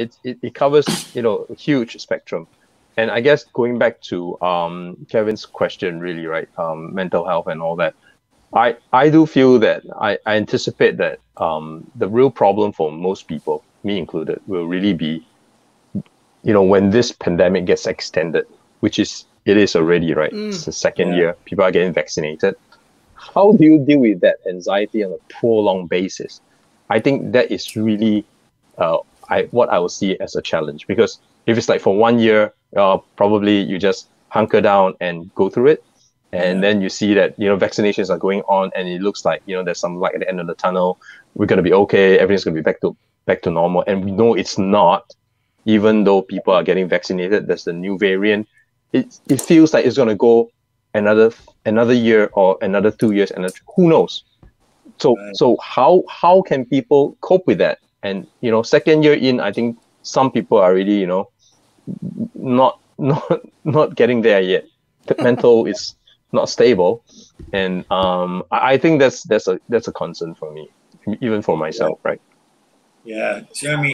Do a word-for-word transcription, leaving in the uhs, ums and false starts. it, it, it covers, you know, a huge spectrum. And I guess going back to um, Kevin's question, really, right, um, mental health and all that, I, I do feel that I, I anticipate that um, the real problem for most people, me included, will really be, you know, when this pandemic gets extended, which is, it is already, right? Mm. It's the second yeah. year, people are getting vaccinated. How do you deal with that anxiety on a prolonged basis? I think that is really uh, I, what I will see as a challenge, because if it's like for one year, uh, probably you just hunker down and go through it. And then you see that, you know, vaccinations are going on and it looks like, you know, there's some light at the end of the tunnel. We're going to be okay. Everything's going to be back to back to normal. And we know it's not, even though people are getting vaccinated, there's the new variant. It, it feels like it's going to go another another year or another two years. And who knows? So right. so how how can people cope with that? And, you know, second year in, I think some people are already, you know, not not not getting there yet. The mental is not stable, and um, I think that's that's a that's a concern for me, even for myself, yeah. right? Yeah, Jeremy.